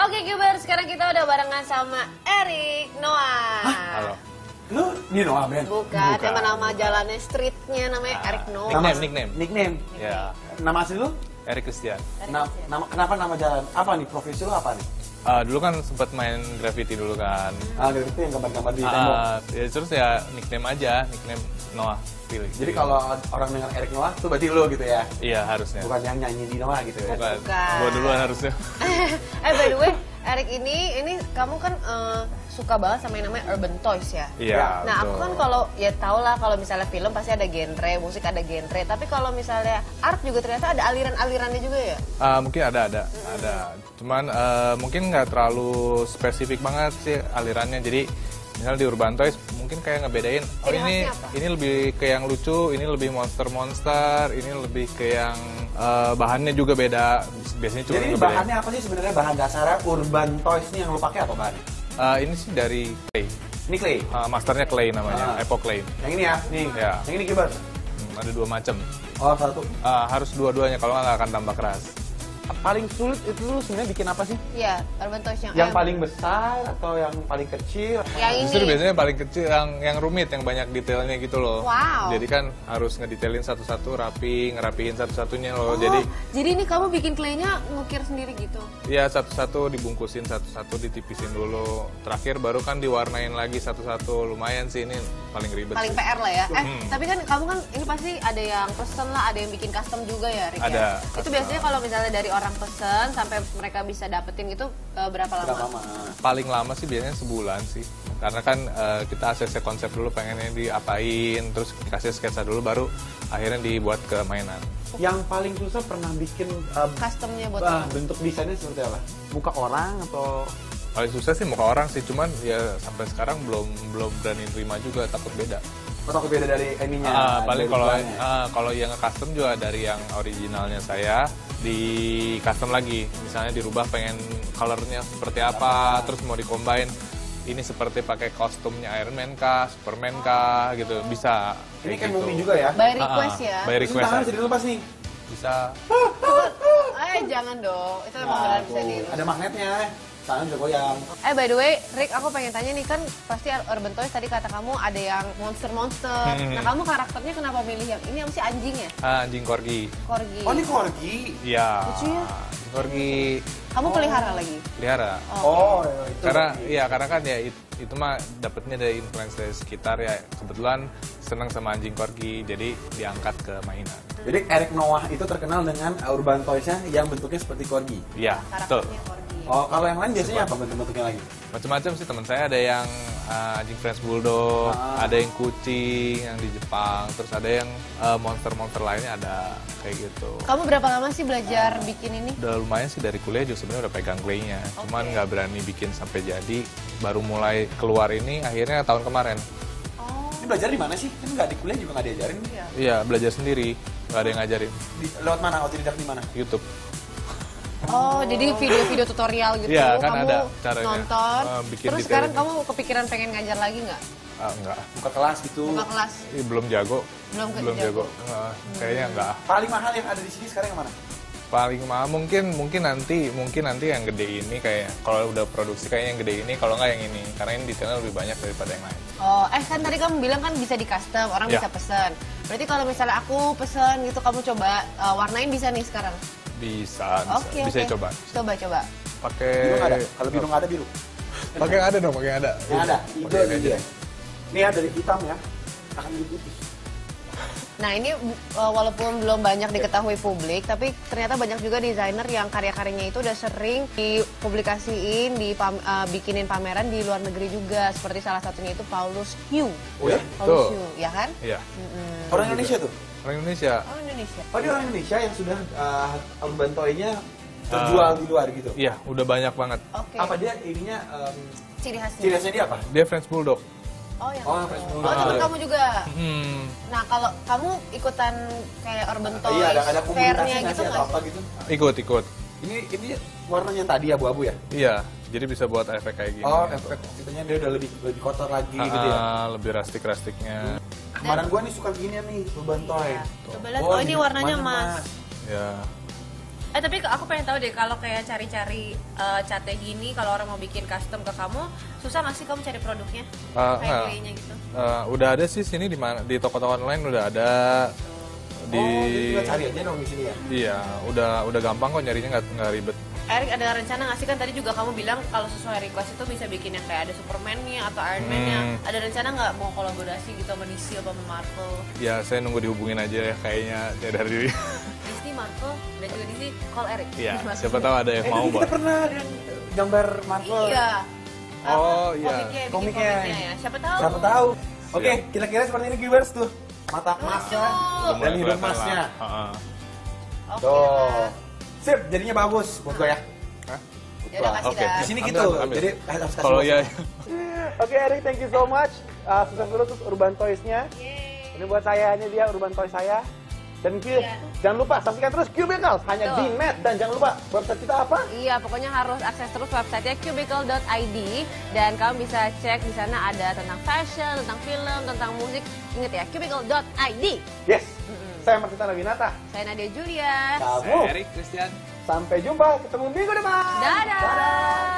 Oke, Cuber, sekarang kita udah barengan sama Eric Noah. Hah? Halo. Lu di Noah Ben? Bukan, emang nama jalannya, streetnya namanya Eric Noah. Nickname? Ya. Nama asli lu? Eric Christian. Kenapa nama jalan? Apa nih, profesi lu apa nih? Dulu kan sempat main graffiti dulu kan. Graffiti yang gambar-gambar di tembok? Ya terus ya nickname aja, nickname Noah. Jadi kalau orang dengar Eric Noah tuh berarti lu gitu ya? Iya, harusnya. Bukan yang nyanyi di Noah gitu ya? Bukan. Gua duluan harusnya. By the way, Eric ini kamu kan suka banget sama yang namanya Urban Toys ya? Iya. Nah, aku kan kalau ya tau lah kalau misalnya film pasti ada genre, musik ada genre. Tapi kalau misalnya art juga ternyata ada aliran-alirannya juga ya? Mungkin ada. Cuman mungkin nggak terlalu spesifik banget sih alirannya. Jadi misalnya di Urban Toys mungkin kayak ngebedain, oh ini lebih ke yang lucu, ini lebih monster-monster, ini lebih ke yang bahannya juga beda. Biasanya cuma jadi bahannya apa sih sebenarnya, bahan dasarnya Urban Toys ini yang lo pakai apa bahannya? Ini sih dari clay. Ini clay? Masternya clay namanya, epoch clay. Yang ini ya? Nih. Ya. Yang ini gimana? Ada dua macam. Oh satu? Harus dua-duanya, kalau nggak akan tambah keras. Paling sulit itu lu sebenarnya bikin apa sih? Iya, Urban Toys yang paling besar atau yang paling kecil? Yang ini. Justru biasanya paling kecil, yang rumit, yang banyak detailnya gitu loh. Wow. Jadi kan harus ngedetailin satu-satu, ngerapiin satu-satunya loh. Jadi ini kamu bikin clay-nya ngukir sendiri gitu? Iya, satu-satu dibungkusin, satu-satu ditipisin dulu. Terakhir baru kan diwarnain lagi satu-satu. Lumayan sih ini paling ribet. Paling PR lah ya. Tapi kan kamu kan ini pasti ada yang pesen lah, ada yang bikin custom juga ya, Rick? Ada. Itu biasanya kalau misalnya dari orang pesen sampai mereka bisa dapetin itu berapa lama? Paling lama sih biasanya sebulan sih, karena kan kita ACC konsep dulu pengennya diapain, terus dikasih sketsa dulu baru akhirnya dibuat ke mainan. Yang paling susah pernah bikin customnya buat bentuk desainnya seperti apa? Muka orang atau? Paling susah sih muka orang sih, cuman ya sampai sekarang belum berani terima juga, takut beda. Takut beda dari ininya? Paling kalau yang custom juga dari yang originalnya saya di custom lagi, misalnya dirubah pengen colornya seperti apa, terus mau dikombain ini seperti pakai kostumnya Iron Man kah, Superman kah gitu, bisa. Ini kan movie juga ya? By request ya? By request. Tangan bisa dilepas nih? Bisa. Jangan dong, itu emang benar bisa dilepas. Ada magnetnya. By the way, Rick, aku pengen tanya nih, kan pasti Urban Toys tadi kata kamu ada yang monster-monster. Nah, kamu karakternya kenapa milih yang ini? Apa sih, anjing ya? Anjing Korgi. Korgi. Oh, ini Korgi? Iya. Lucu ya? Korgi. Kamu pelihara lagi? Pelihara. Oh, itu. Karena kan ya itu mah dapetnya dari influence dari sekitar ya. Kebetulan senang sama anjing Korgi, jadi diangkat ke mainan. Jadi Eric Noah itu terkenal dengan Urban Toys-nya yang bentuknya seperti Korgi? Iya, betul. Oh, kalau yang lain biasanya apa bentuk-bentuknya lagi? Macam-macam sih, teman saya ada yang anjing French Bulldog, ada yang kucing yang di Jepang, terus ada yang monster-monster lainnya ada kayak gitu. Kamu berapa lama sih belajar bikin ini? Udah lumayan sih, dari kuliah juga sebenarnya udah pegang clay-nya, cuman nggak berani bikin sampai jadi. Baru mulai keluar ini akhirnya tahun kemarin. Ini belajar di mana sih? Kan nggak di kuliah juga nggak diajarin? Iya, belajar sendiri, nggak ada yang ngajarin. Lewat mana? Otodidak di mana? YouTube. Oh, jadi video-video tutorial gitu, ya, kan kamu ada nonton, terus sekarang kamu kepikiran pengen ngajar lagi nggak? Enggak, buka kelas gitu. Buka kelas? Belum jago. Belum jago. Kayaknya enggak. Paling mahal yang ada di sini sekarang yang mana? Paling mahal mungkin nanti yang gede ini kayak kalau udah produksi kayaknya yang gede ini, kalau nggak yang ini karena ini detailnya lebih banyak daripada yang lain. Oh, kan tadi kamu bilang kan bisa di custom, orang bisa pesen. Berarti kalau misalnya aku pesen gitu kamu coba warnain bisa nih sekarang? Bisa, coba. Pakai biru ada, kalau biru nggak ada biru. Pakai yang ada dong, pakai yang ada. Yang ada, hijau aja. Ini ada dari hitam ya, akan putih. Nah ini walaupun belum banyak diketahui publik, tapi ternyata banyak juga desainer yang karya-karyanya itu udah sering dipublikasiin, bikinin pameran di luar negeri juga. Seperti salah satunya itu Paulus Hyu. Oh ya? Paulus Hyu, ya kan? Iya. Orang Indonesia tuh? Orang Indonesia. Orang Indonesia. Oh, ini orang Indonesia yang sudah Urban Toy-nya terjual di luar gitu? Iya, udah banyak banget. Apa dia ininya? Ciri khasnya? Ciri khasnya dia apa? Dia French Bulldog. Oh, yang French Bulldog. Oh, teman kamu juga? Nah, kalau kamu ikutan kayak Urban Toy, ada komunitasnya gitu atau apa gitu? Ikut. Ini warnanya tadi abu-abu ya? Iya. Jadi bisa buat efek kayak gini. Oh, efek kitanya dia udah lebih kotor lagi gitu ya? Lebih rustic-rustiknya. Kemarin gue nih suka gini nih, Urban Toy. Oh, ini warnanya emas. Ya. Tapi aku pengen tahu deh, kalau kayak cari-cari catnya gini, kalau orang mau bikin custom ke kamu, susah nggak sih kamu cari produknya? Kayak gitu? Udah ada sih sini di toko-toko online udah ada. Jadi cari aja dong di sini ya? Iya, udah gampang kok nyarinya, nggak ribet. Eric, ada rencana nggak sih, kan tadi juga kamu bilang kalau sesuai request itu bisa bikin yang kayak ada Superman-nya atau Iron Man-nya. Ada rencana nggak mau kolaborasi gitu sama DC atau sama Marvel? Ya, saya nunggu dihubungin aja ya kayaknya ya, dari Disney, Marvel, dan juga Disney, call Eric. Iya, siapa tahu ada yang mau. Kita pernah ada gambar Marvel. Iya. Oh iya. Komiknya ya. Siapa tahu. Siapa tahu. Oke, kira-kira seperti ini viewers tuh. Mata emasnya dan hidung emasnya. Oke. Sip, jadinya bagus buat gue ya. Oke. Di sini gitu. Jadi harus kasih. Kalau ya. Oke, Eric, thank you so much. Sukses terus Urban Toys-nya. Ini buat saya, ini dia Urban Toys saya. Dan jangan lupa saksikan terus Cubicle hanya di Net, dan jangan lupa website kita apa? Iya, pokoknya harus akses terus websitenya Cubicle.id, dan kamu bisa cek di sana ada tentang fashion, tentang film, tentang musik. Ingat ya, Cubicle.id. Yes. Saya Marchel Chandrawinata. Saya Nadia Julia. Saya Eric Christian. Sampai jumpa, ketemu minggu depan. Dadah.